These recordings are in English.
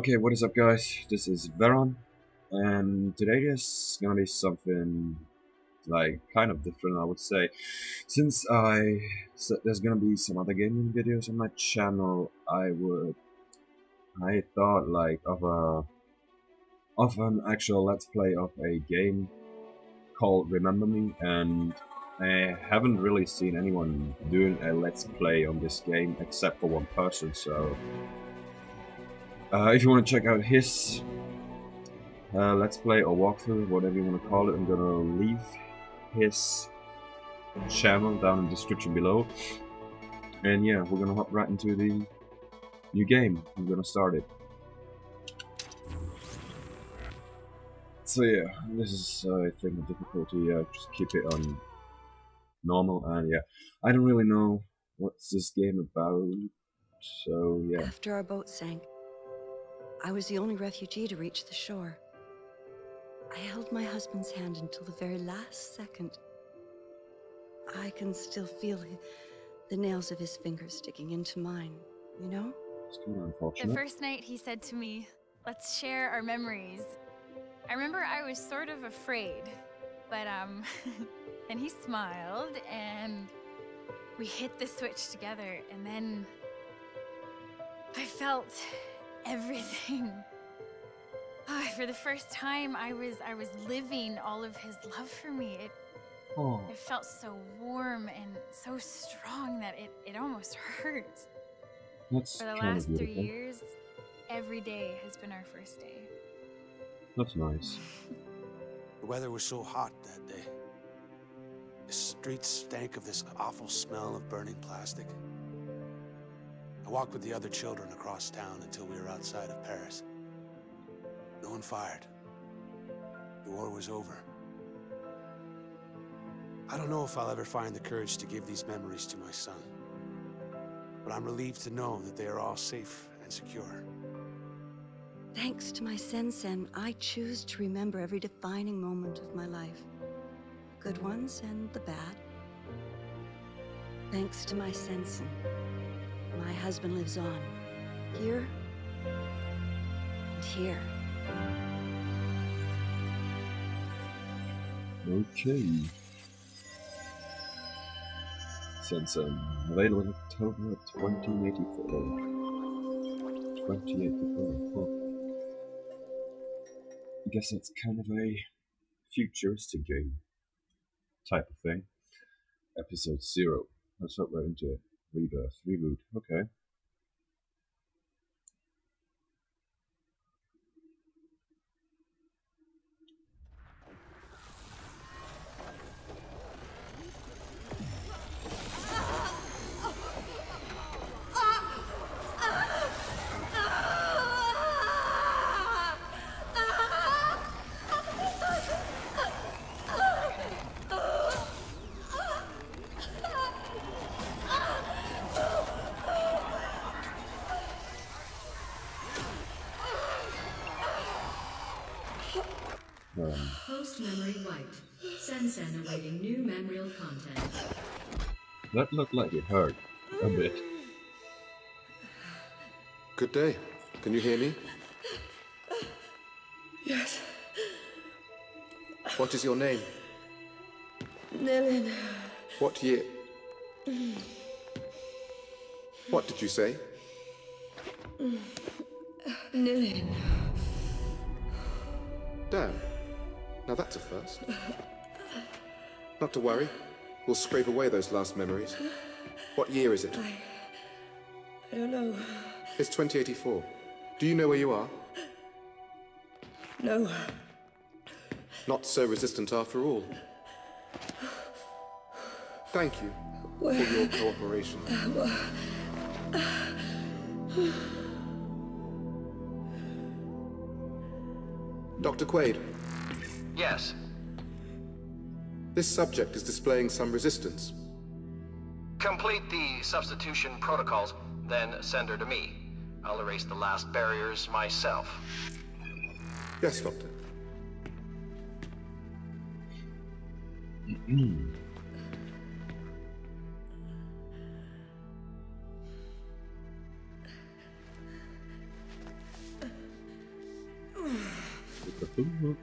Okay, what is up guys, this is Veron, and today is gonna be something like kind of different, I would say, since there's gonna be some other gaming videos on my channel. I thought like of an actual let's play of a game called Remember Me, and I haven't really seen anyone doing a let's play on this game except for one person, so if you want to check out his let's play or walkthrough, whatever you want to call it, I'm gonna leave his channel down in the description below. And yeah, we're gonna hop right into the new game. I'm gonna start it. So yeah, this is I think the difficulty. Just keep it on normal, and yeah, I don't really know what's this game about. So yeah. After our boat sank, I was the only refugee to reach the shore. I held my husband's hand until the very last second. I can still feel the nails of his fingers digging into mine, you know? It's kind of unfortunate. The first night he said to me, "Let's share our memories." I remember I was sort of afraid, but then he smiled and we hit the switch together, and then I felt everything. Oh, for the first time I was living all of his love for me. It felt so warm and so strong that it almost hurt. That's for the last 3 years, every day has been our first day. That's nice. The weather was so hot that day. The streets stank of this awful smell of burning plastic. I walked with the other children across town until we were outside of Paris. No one fired. The war was over. I don't know if I'll ever find the courage to give these memories to my son, but I'm relieved to know that they are all safe and secure. Thanks to my Sensen, I choose to remember every defining moment of my life. Good ones and the bad. Thanks to my Sensen, my husband lives on, here and here. Okay. Sensen, available in October 2084. 2084. I guess that's kind of a futuristic game type of thing. Episode 0. Let's hope we're into it. Rebirth, reboot, okay. Host memory wiped. Sensen awaiting new memorial content. That looked like it hurt a bit. Good day. Can you hear me? Yes. What is your name? Nilin. What year? What did you say? Nilin. Damn. Now that's a first. Not to worry. We'll scrape away those last memories. What year is it? I don't know. It's 2084. Do you know where you are? No. Not so resistant after all. Thank you for your cooperation. Dr. Quaid. Yes. This subject is displaying some resistance. Complete the substitution protocols, then send her to me. I'll erase the last barriers myself. Yes, Doctor. the book.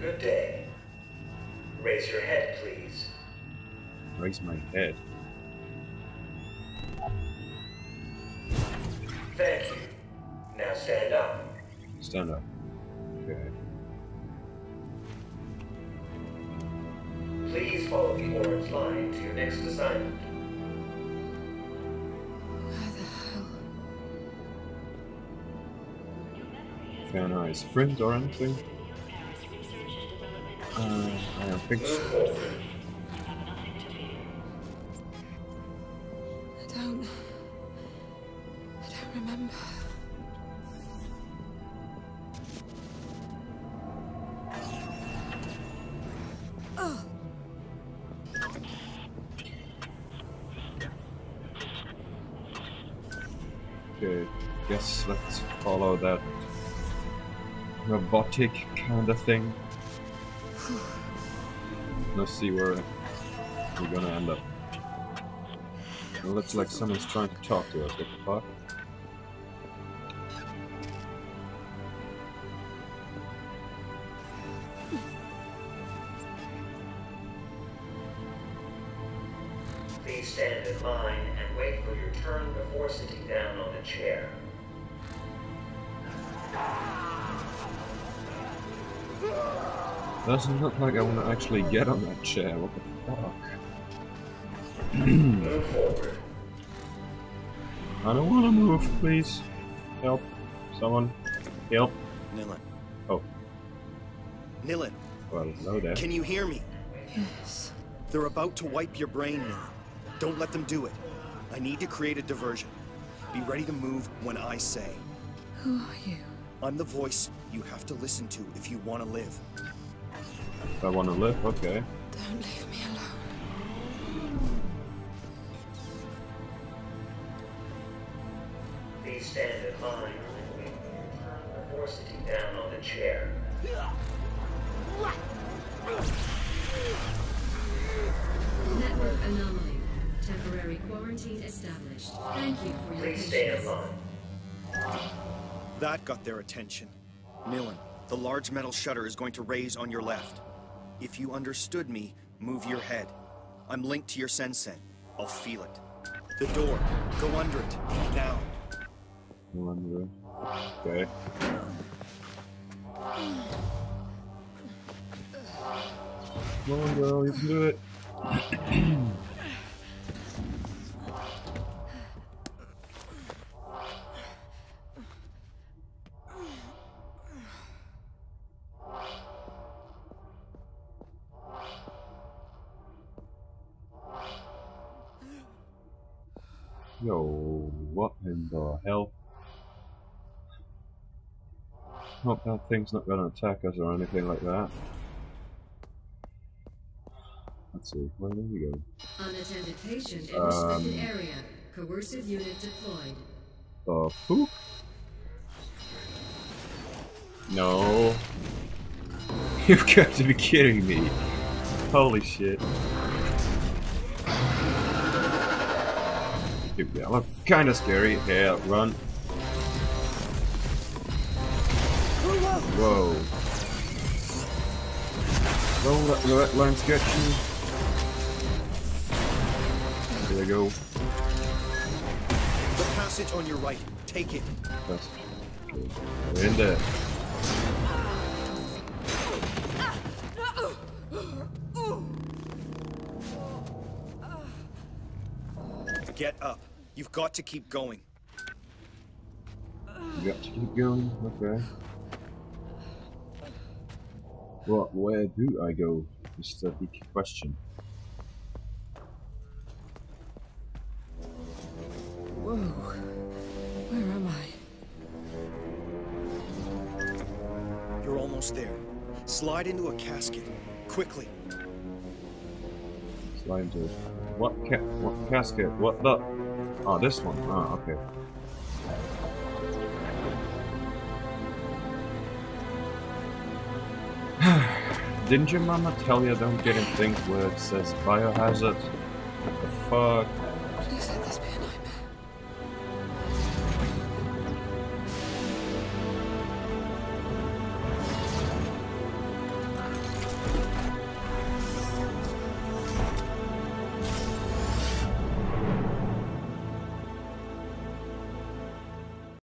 Good day. Raise your head, please. Raise my head. Thank you. Now stand up. Stand up. Okay. Please follow the orange line to your next assignment. What the hell? Found eyes. Friends, aren't they? I don't think so. I don't remember. Oh. Okay, guess let's follow that robotic kind of thing. Let's see where we're gonna end up. It looks like someone's trying to talk to us. What the fuck? Please stand in line and wait for your turn before sitting down on a chair. Doesn't look like I want to actually get on that chair. What the fuck? Move forward. I don't want to move, please. Help. Someone. Help. Nilin. Oh. Nilin. Well, hello there. Can you hear me? Yes. They're about to wipe your brain now. Don't let them do it. I need to create a diversion. Be ready to move when I say. Who are you? I'm the voice you have to listen to if you want to live. If I want to live? Okay. Don't leave me alone. Please stand in line before sitting down on the chair. Network anomaly. Temporary quarantine established. Thank you for your patience. Please stay in line. That got their attention. Nilin, the large metal shutter is going to raise on your left. If you understood me, move your head. I'm linked to your Sensen. I'll feel it. The door. Go under it. Now. Go under it. Okay. Come on, girl. You can do it. Yo, what in the hell? Hope that thing's not gonna attack us or anything like that. Let's see, where did we go? Unattended patient in restricted area. Coercive unit deployed. The poop? No. You've got to be kidding me. Holy shit. Here we go. Kind of scary. Yeah, run. Whoa. Roll that red line sketchy. There we go. The passage on your right. Take it. Yes. Okay. We're in there. Get up. You've got to keep going. You got to keep going? Okay. Well, where do I go? Is the big question. Whoa. Where am I? You're almost there. Slide into a casket. Quickly. Slide into it. What casket? What the? Oh, this one. Ah, okay. Didn't your mama tell you don't get in things where it says biohazard? What the fuck?